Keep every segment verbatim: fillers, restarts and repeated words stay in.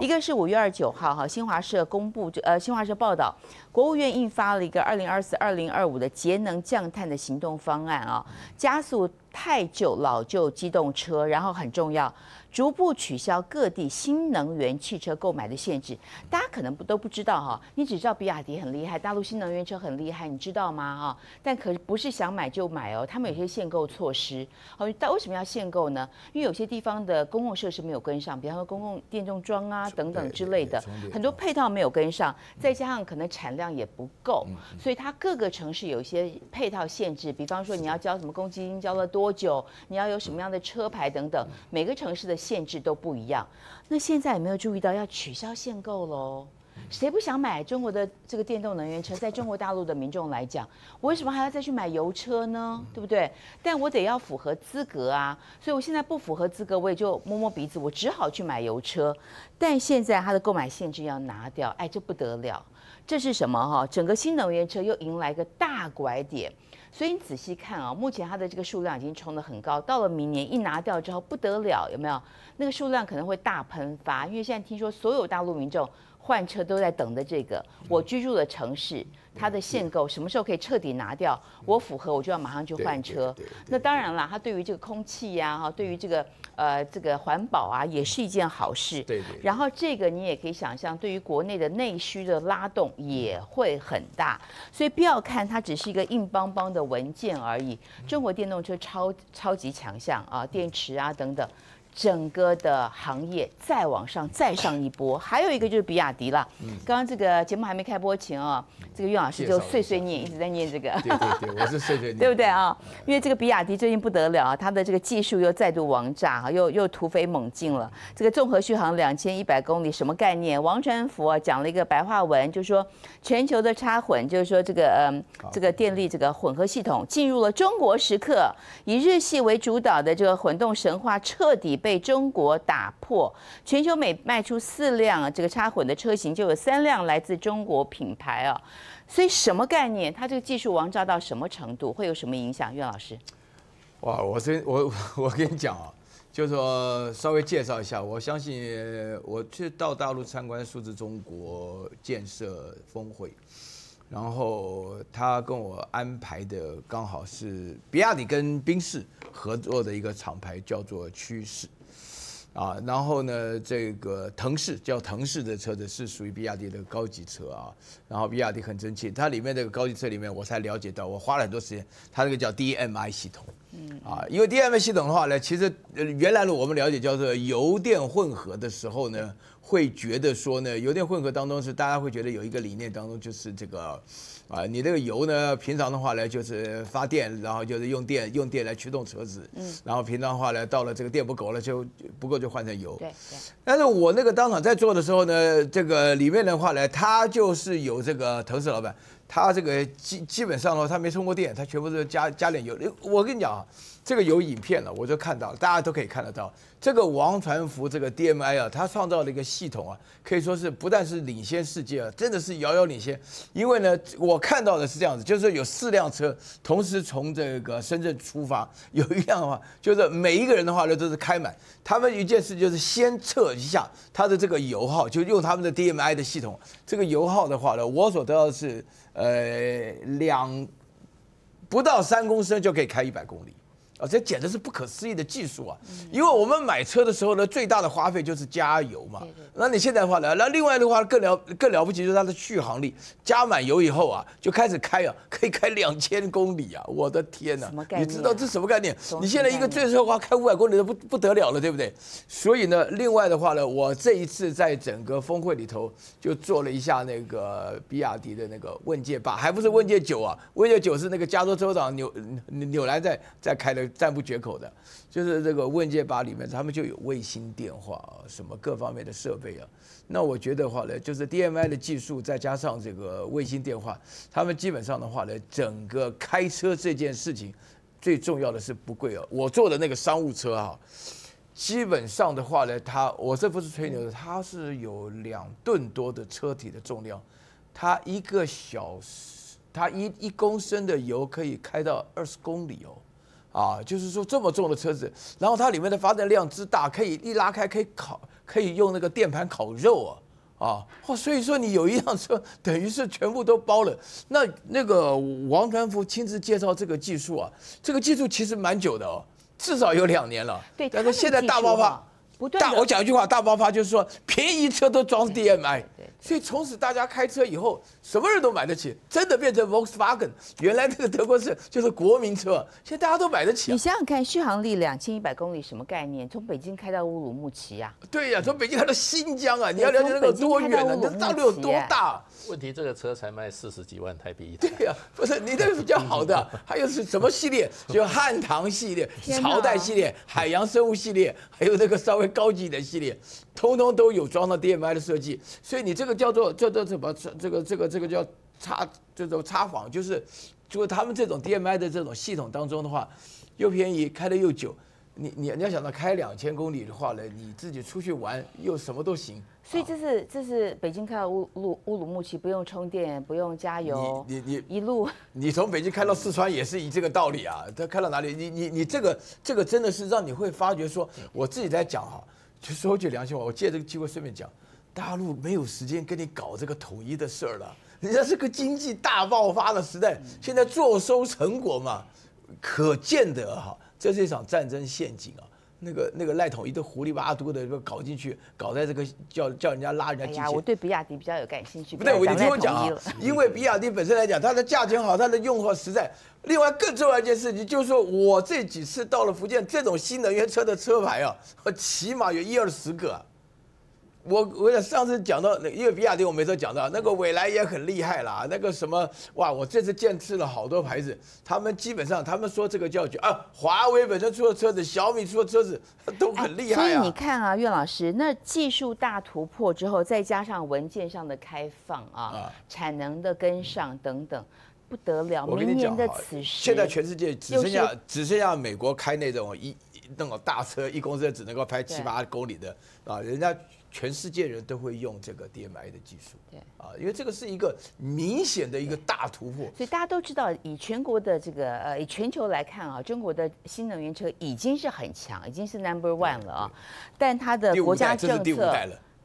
一个是五月二十九号哈，新华社公布呃新华社报道，国务院印发了一个二零二四二零二五的节能降碳的行动方案啊，加速太久老旧机动车，然后很重要，逐步取消各地新能源汽车购买的限制。大家可能不都不知道哈，你只知道比亚迪很厉害，大陆新能源车很厉害，你知道吗哈？但可不是想买就买哦，他们有些限购措施。哦，但为什么要限购呢？因为有些地方的公共设施没有跟上，比方说公共电动桩啊等等之类的，很多配套没有跟上，再加上可能产量也不够，所以它各个城市有一些配套限制，比方说你要交什么公积金，交了多。 多久？你要有什么样的车牌等等，每个城市的限制都不一样。那现在有没有注意到要取消限购喽？谁不想买中国的这个电动能源车？在中国大陆的民众来讲，我为什么还要再去买油车呢？对不对？但我得要符合资格啊，所以我现在不符合资格，我也就摸摸鼻子，我只好去买油车。但现在它的购买限制要拿掉，哎，这不得了！这是什么哈？整个新能源车又迎来一个大拐点。 所以你仔细看啊、哦，目前它的这个数量已经冲得很高，到了明年一拿掉之后不得了，有没有？那个数量可能会大喷发，因为现在听说所有大陆民众换车都在等着这个。我居住的城市，它的限购什么时候可以彻底拿掉？我符合我就要马上去换车。那当然啦，它对于这个空气呀，哈，对于这个呃这个环保啊，也是一件好事。对对。然后这个你也可以想象，对于国内的内需的拉动也会很大。所以不要看它只是一个硬邦邦的 的文件而已。中国电动车超超级强项啊，电池啊等等，整个的行业再往上再上一波。还有一个就是比亚迪啦。刚刚这个节目还没开播前啊，这个苑老师就碎碎念，一直在念这个。对对对，我是碎碎念，对不对啊？因为这个比亚迪最近不得了啊，它的这个技术又再度王炸哈，又又突飞猛进了。这个综合续航两千一百公里，什么概念？王传福啊讲了一个白话文，就说。 全球的插混，就是说这个嗯，这个电力这个混合系统进入了中国时刻，以日系为主导的这个混动神话彻底被中国打破。全球每卖出四辆这个插混的车型，就有三辆来自中国品牌啊。所以什么概念？它这个技术王炸到什么程度，会有什么影响？苑老师，哇，我先我我跟你讲啊，就是说稍微介绍一下，我相信我去到大陆参观数字中国 建设峰会，然后他跟我安排的刚好是比亚迪跟宾士合作的一个厂牌，叫做趋势，啊，然后呢，这个腾势叫腾势的车子是属于比亚迪的高级车啊，然后比亚迪很争气，它里面这个高级车里面我才了解到，我花了很多时间，它这个叫 D M I 系统，嗯，啊，因为 D M I 系统的话呢，其实原来呢我们了解叫做油电混合的时候呢。 会觉得说呢，油电混合当中是大家会觉得有一个理念当中就是这个，啊，你这个油呢，平常的话呢就是发电，然后就是用电用电来驱动车子，嗯，然后平常的话呢，到了这个电不够了就不够就换成油，对。但是我那个当场在做的时候呢，这个里面的话呢，他就是有这个腾势老板，他这个基基本上呢，他没充过电，他全部是加加点油。我跟你讲啊。 这个有影片了，我就看到，大家都可以看得到。这个王传福这个 D M I 啊，他创造了一个系统啊，可以说是不但是领先世界啊，真的是遥遥领先。因为呢，我看到的是这样子，就是有四辆车同时从这个深圳出发，有一辆的话，就是每一个人的话呢都是开满。他们一件事就是先测一下他的这个油耗，就用他们的 D M I 的系统，这个油耗的话呢，我所得到的是呃两不到三公升就可以开一百公里。 啊，这简直是不可思议的技术啊！因为我们买车的时候呢，最大的花费就是加油嘛。那你现在的话呢，那另外的话更了更了不起就是它的续航力，加满油以后啊，就开始开啊，可以开两千公里啊！我的天哪，你知道这什么概念？你现在一个最奢华开五百公里都不不得了了，对不对？所以呢，另外的话呢，我这一次在整个峰会里头就做了一下那个比亚迪的那个问界八，还不是问界九啊，问界九是那个加州州长纽纽兰在在开的。 赞不绝口的，就是这个问界八里面，他们就有卫星电话啊，什么各方面的设备啊。那我觉得的话呢，就是 D M I 的技术再加上这个卫星电话，他们基本上的话呢，整个开车这件事情，最重要的是不贵哦。我坐的那个商务车啊，基本上的话呢，它我这不是吹牛的，它是有两吨多的车体的重量，它一个小时，它一一公升的油可以开到二十公里哦。 啊，啊，就是说这么重的车子，然后它里面的发电量之大，可以一拉开可以烤，可以用那个电盘烤肉啊。 啊，哦，所以说你有一辆车，等于是全部都包了。那那个王传福亲自介绍这个技术啊，这个技术其实蛮久的哦，至少有两年了。对，但是现在大爆发，不对，大我讲一句话，大爆发就是说便宜车都装 D M I， 所以从此大家开车以后，什么人都买得起，真的变成 Volkswagen， 原来那个德国车就是国民车，现在大家都买得起、啊。你想想看，续航力两千一百公里什么概念？从北京开到乌鲁木齐啊？对呀、啊，从北京开到新疆啊！你要了解那个多远啊，那道路有多大？问题这个车才卖四十几万台币一台。对呀、啊，不是你这个比较好的，还有是什么系列？就汉唐系列、朝代系列、海洋生物系列，还有那个稍微高级的系列，通通都有装到 D M I 的设计，所以你这个。 这个叫做叫做什么？这个这个这个叫插，这种插仿，就是就是他们这种 D M I 的这种系统当中的话，又便宜，开得又久。你你你要想到开两千公里的话呢，你自己出去玩又什么都行。所以这是这是北京开到乌鲁乌鲁木齐，不用充电，不用加油，你你一路你从北京开到四川也是以这个道理啊。它开到哪里？你你你这个这个真的是让你会发觉说，我自己在讲哈，就说句良心话，我借这个机会顺便讲。 大陆没有时间跟你搞这个统一的事儿了，人家是个经济大爆发的时代，现在坐收成果嘛，可见得哈，这是一场战争陷阱啊！那个那个赖统一的狐狸巴嘟的搞进去，搞在这个叫叫人家拉人家进去。哎呀，我对比亚迪比较有感兴趣。不对，你听我讲啊，因为比亚迪本身来讲，它的价钱好，它的用户实在。另外更重要一件事情就是说，我这几次到了福建，这种新能源车的车牌啊，起码有一二十个、啊。 我我上次讲到，因为比亚迪我没说讲到，那个蔚来也很厉害啦，那个什么哇，我这次见识了好多牌子，他们基本上他们说这个叫啊，华为本身出的车子，小米出的车子都很厉害、啊哎。所以你看啊，岳老师，那技术大突破之后，再加上文件上的开放啊，啊产能的跟上等等。 不得了！我跟你讲，现在全世界只剩下只剩下美国开那种一那种大车，一公升只能够开七八公里的啊，人家全世界人都会用这个 D M I 的技术，对啊，因为这个是一个明显的一个大突破。所以大家都知道，以全国的这个呃，以全球来看啊，中国的新能源车已经是很强，已经是 number one 了啊，但它的国家政策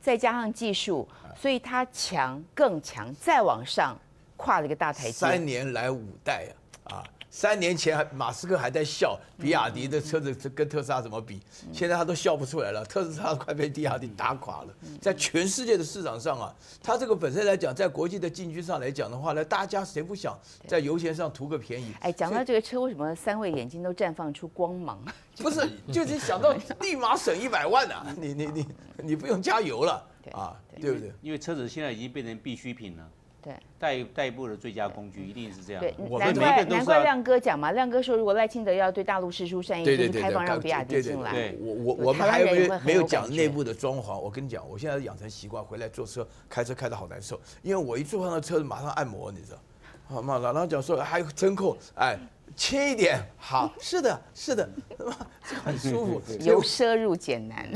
再加上技术，所以它强更强，再往上。 跨了一个大台阶，三年来五代啊！啊，三年前马斯克还在笑比亚迪的车子跟特斯拉怎么比，现在他都笑不出来了。特斯拉快被比亚迪打垮了，在全世界的市场上啊，它这个本身来讲，在国际的进军上来讲的话呢，大家谁不想在油钱上图个便宜？哎，讲到这个车，为什么三位眼睛都绽放出光芒？不是，就是想到立马省一百万啊！你你你你不用加油了啊，对不对？因为车子现在已经变成必需品了。 对，代代步的最佳工具一定是这样。对，难怪难怪亮哥讲嘛，亮哥说如果赖清德要对大陆施出善意，就是开放让比亚迪进来。对，我我我们还没有讲内部的装潢。我跟你讲，我现在养成习惯，回来坐车开车开得好难受，因为我一坐上车马上按摩，你知道。 好嘛，然后讲说还有真空，哎，轻一点，好，是的，是的，很舒服，由奢入俭难。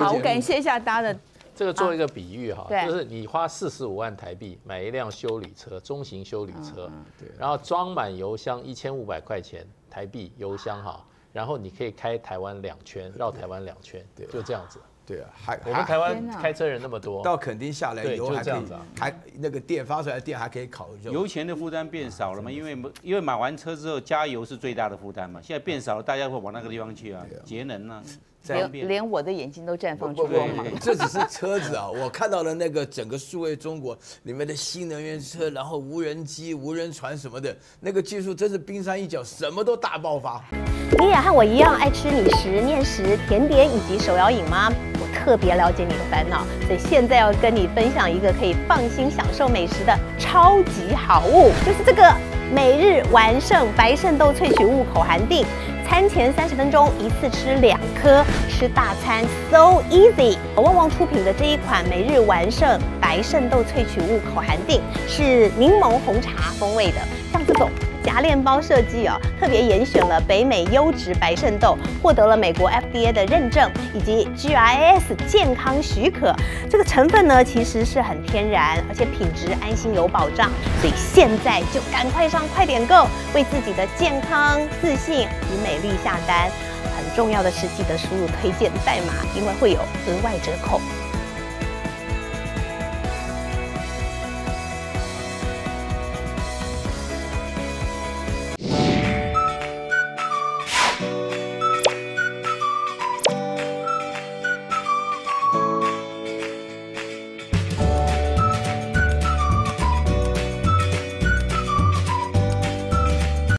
好，我感谢一下大家的。 这个做一个比喻哈，就是你花四十五万台币买一辆修理车，中型修理车，然后装满油箱一千五百块钱台币油箱哈，然后你可以开台湾两圈，绕台湾两圈，就这样子。对啊，还我们台湾开车人那么多，到垦丁下来油还可以，还那个电发出来的电还可以烤肉。油钱的负担变少了嘛，因为因为买完车之后加油是最大的负担嘛，现在变少了，大家会往那个地方去啊，节能啊。 连连我的眼睛都绽放出光芒。这只是车子啊，我看到了那个整个数位中国里面的新能源车，然后无人机、无人船什么的，那个技术真是冰山一角，什么都大爆发。你也和我一样爱吃米食、面食、甜点以及手摇饮吗？我特别了解你的烦恼，所以现在要跟你分享一个可以放心享受美食的超级好物，就是这个每日完胜白肾豆萃取物口含定。 餐前三十分钟一次吃两颗，吃大餐 so easy。旺旺出品的这一款每日完胜白肾豆萃取物口含定是柠檬红茶风味的，像这种加杂链包设计哦，特别严选了北美优质白肾豆，获得了美国 F D A 的认证以及 G R I S 健康许可。这个成分呢，其实是很天然，而且品质安心有保障，所以现在就赶快上快点购，为自己的健康、自信与美丽下单。很重要的是，记得输入推荐代码，因为会有额外折扣。